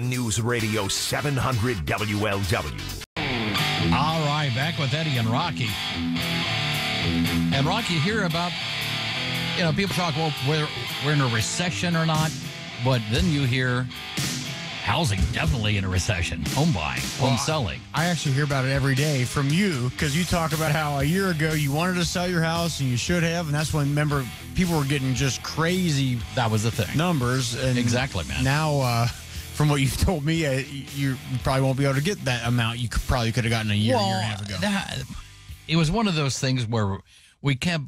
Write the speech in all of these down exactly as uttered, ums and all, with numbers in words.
News Radio seven hundred W L W. All right, back with Eddie and Rocky. And Rocky, hear about, you know, people talk, well, we're, we're in a recession or not, but then you hear housing definitely in a recession, home buying, home well, selling. I, I actually hear about it every day from you, because you talk about how a year ago you wanted to sell your house and you should have, and that's when, remember, people were getting just crazy that was the thing. numbers. And exactly, man. Now, uh, from what you've told me, uh, you probably won't be able to get that amount you could, probably could have gotten a year, well, year and a half ago. That, it was one of those things where we kept,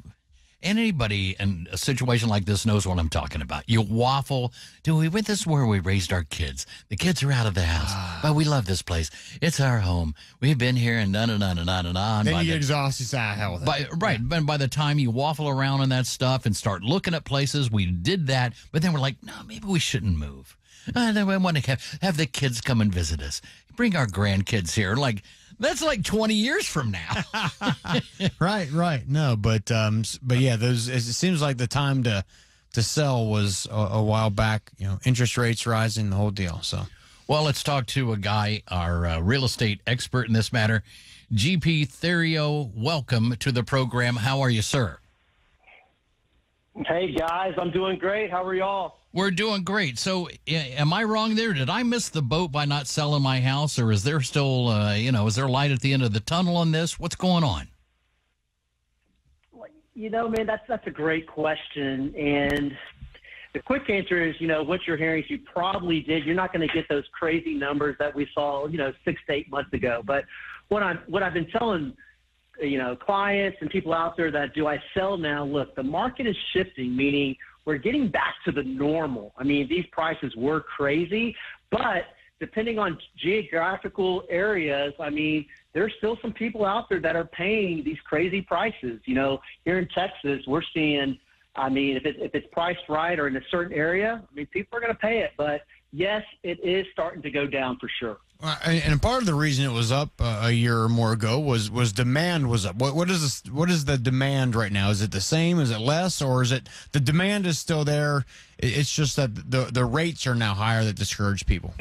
and anybody in a situation like this knows what I'm talking about. You waffle, do we went this where we raised our kids? The kids are out of the house, but we love this place. It's our home. We've been here and on and on and on and on. Then you get exhausted, say, hell with it. Right, but by the time you waffle around on that stuff and start looking at places, we did that, but then we're like, no, maybe we shouldn't move. I want to have, have the kids come and visit us. Bring our grandkids here. Like, that's like twenty years from now. Right, right. No, but um, but yeah, those. It seems like the time to to sell was a, a while back. You know, interest rates rising, the whole deal. So, well, let's talk to a guy, our uh, real estate expert in this matter, G P Theriot. Welcome to the program. How are you, sir? Hey guys, I'm doing great. How are y'all? We're doing great. So, am I wrong there? Did I miss the boat by not selling my house, or is there still, uh, you know, is there light at the end of the tunnel on this? What's going on? You know, man, that's that's a great question, and the quick answer is, you know, what you're hearing is you probably did. You're not going to get those crazy numbers that we saw, you know, six to eight months ago. But what I'm what I've been telling, you know, clients and people out there that do I sell now? Look, the market is shifting, meaning we're getting back to the normal. I mean, these prices were crazy, but depending on geographical areas, I mean, there's still some people out there that are paying these crazy prices. You know, here in Texas, we're seeing, I mean, if, it, if it's priced right or in a certain area, I mean, people are going to pay it. But yes, it is starting to go down for sure. And part of the reason it was up uh, a year or more ago was was demand was up. What, what is this, what is the demand right now? Is it the same? Is it less? Or is it the demand is still there? It's just that the the rates are now higher that discourage people.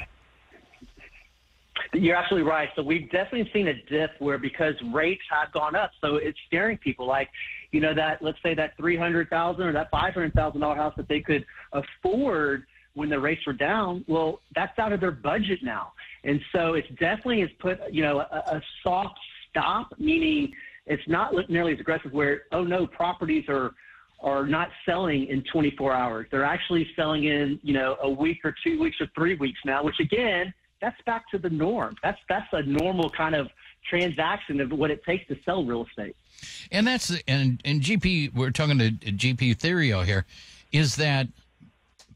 You're absolutely right. So we've definitely seen a dip where because rates have gone up, so it's scaring people. Like, you know, that let's say that three hundred thousand dollars or that five hundred thousand dollar house that they could afford when the rates were down, well, that's out of their budget now. And so it's definitely has put, you know, a, a soft stop, meaning it's not nearly as aggressive where, oh, no, properties are, are not selling in twenty-four hours. They're actually selling in, you know, a week or two weeks or three weeks now, which, again, that's back to the norm. That's, that's a normal kind of transaction of what it takes to sell real estate. And that's and, – and G P – we're talking to G P Theriot here, is that –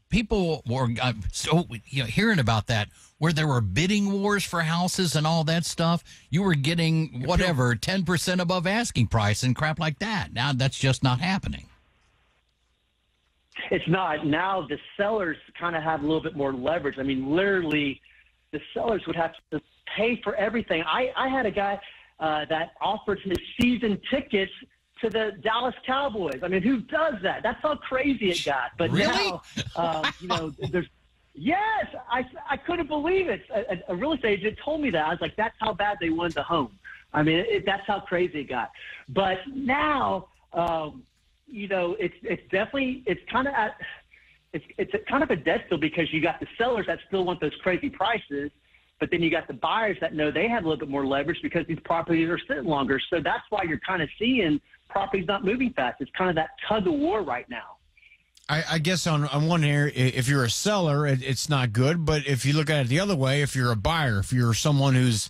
people were uh, so you know, hearing about that, where there were bidding wars for houses and all that stuff, you were getting whatever, ten percent above asking price and crap like that. Now that's just not happening. It's not. Now the sellers kind of have a little bit more leverage. I mean, literally, the sellers would have to pay for everything. I, I had a guy uh, that offered his season tickets to the Dallas Cowboys. I mean, who does that? That's how crazy it got. But really? now, uh, wow. you know, there's yes, I, I couldn't believe it. A, a real estate agent told me that. I was like, that's how bad they won the home. I mean, it, that's how crazy it got. But now, um, you know, it's it's definitely it's kind of at it's it's kind of a dead still because you got the sellers that still want those crazy prices. But then you got the buyers that know they have a little bit more leverage because these properties are sitting longer. So that's why you're kind of seeing properties not moving fast. It's kind of that tug of war right now. I, I guess on, on one hand, if you're a seller, it, it's not good. But if you look at it the other way, if you're a buyer, if you're someone who's,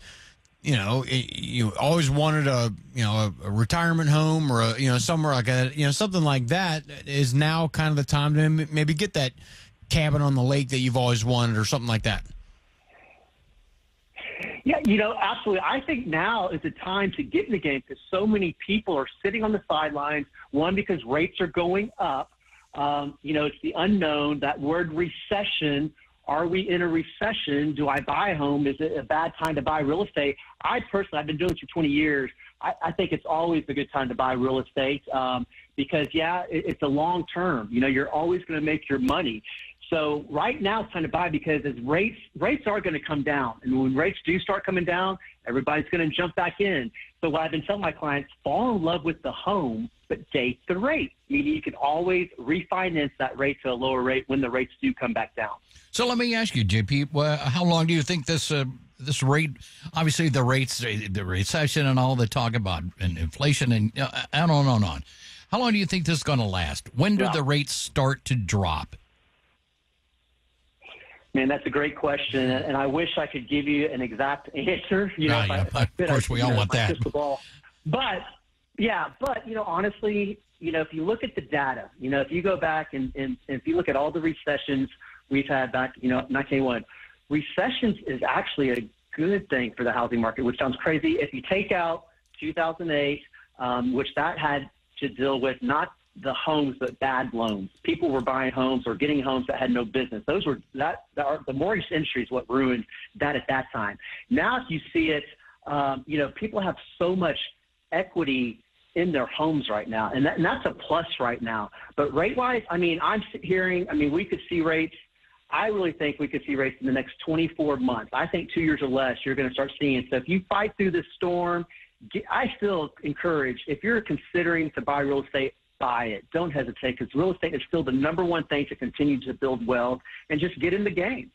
you know, you always wanted a, you know, a, a retirement home or, a, you know, somewhere like that, you know, something like that is now kind of the time to maybe get that cabin on the lake that you've always wanted or something like that. Yeah, you know, absolutely. I think now is the time to get in the game because so many people are sitting on the sidelines, one, because rates are going up. Um, you know, it's the unknown, that word recession. Are we in a recession? Do I buy a home? Is it a bad time to buy real estate? I personally, I've been doing this for twenty years. I, I think it's always a good time to buy real estate um, because, yeah, it, it's a long term. You know, you're always going to make your money. So right now it's time to buy, because as rates rates are going to come down, and when rates do start coming down, everybody's going to jump back in. So what I've been telling my clients, fall in love with the home, but date the rate, meaning you can always refinance that rate to a lower rate when the rates do come back down. So let me ask you, J P, well, how long do you think this uh, this rate, obviously the rates, the recession and all the talk about and inflation and uh, and on and on. How long do you think this is going to last? When do yeah. the rates start to drop? Man, that's a great question, and I wish I could give you an exact answer. You know, oh, yeah, I, of course, I, we all know, want that. But, yeah, but, you know, honestly, you know, if you look at the data, you know, if you go back and, and, and if you look at all the recessions we've had back, you know, nineteen eighty-one, recessions is actually a good thing for the housing market, which sounds crazy. If you take out two thousand eight, um, which that had to deal with not the homes, but bad loans. People were buying homes or getting homes that had no business. Those were that the mortgage industry is what ruined that at that time. Now, if you see it, um, you know, people have so much equity in their homes right now, and, that, and that's a plus right now. But rate-wise, I mean, I'm hearing, I mean, we could see rates. I really think we could see rates in the next twenty-four months. I think two years or less, you're going to start seeing it. So if you fight through this storm, I still encourage, if you're considering to buy real estate, buy it. Don't hesitate, because real estate is still the number one thing to continue to build wealth, and just get in the game.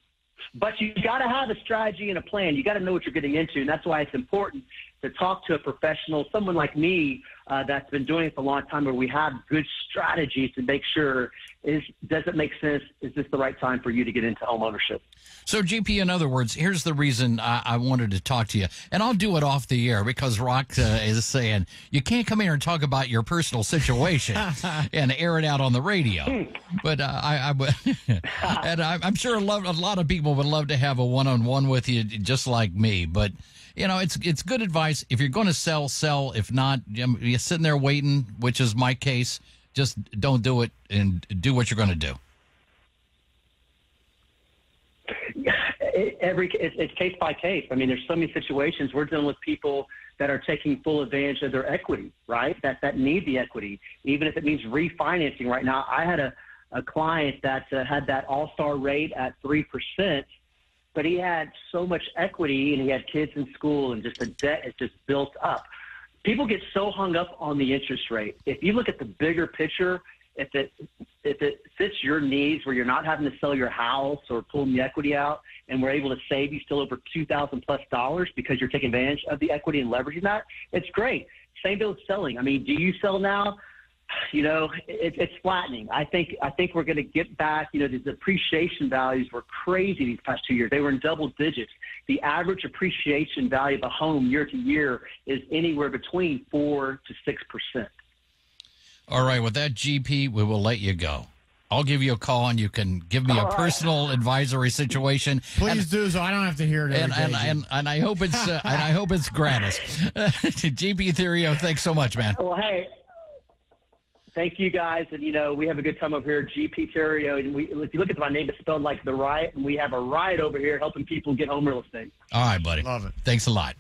But you got to have a strategy and a plan. You got to know what you're getting into, and that's why it's important to talk to a professional, someone like me uh, that's been doing it for a long time, where we have good strategies to make sure, is, does it make sense? Is this the right time for you to get into home ownership? So, G P, in other words, here's the reason I, I wanted to talk to you, and I'll do it off the air, because Rock uh, is saying you can't come here and talk about your personal situation and air it out on the radio. But uh, I, I and I, I'm sure a lot, a lot of people would love to have a one-on-one with you, just like me, but. You know, it's it's good advice. If you're going to sell, sell. If not, you're sitting there waiting, which is my case. Just don't do it, and do what you're going to do. It, every it, it's case by case. I mean, there's so many situations. We're dealing with people that are taking full advantage of their equity, right? That that need the equity, even if it means refinancing. Right now, I had a a client that uh, had that all-star rate at three percent. But he had so much equity, and he had kids in school, and just the debt is just built up. People get so hung up on the interest rate. If you look at the bigger picture, if it if it fits your needs, where you're not having to sell your house or pulling the equity out, and we're able to save you still over two thousand plus dollars because you're taking advantage of the equity and leveraging that, it's great. Same deal with selling. I mean, do you sell now? You know, it, it's flattening. I think I think we're going to get back. You know, the depreciation values were crazy these past two years. They were in double digits. The average appreciation value of a home year to year is anywhere between four to six percent. All right, with that, G P, we will let you go. I'll give you a call, and you can give me All a right. personal advisory situation. Please and, do, so I don't have to hear it. And and, and and I hope it's uh, and I hope it's gratis. G P Theriot, thanks so much, man. Well, hey. Thank you, guys, and, you know, we have a good time over here at G P Theriot, and we, if you look at my name, it's spelled like the riot, and we have a riot over here helping people get home real estate. All right, buddy. Love it. Thanks a lot.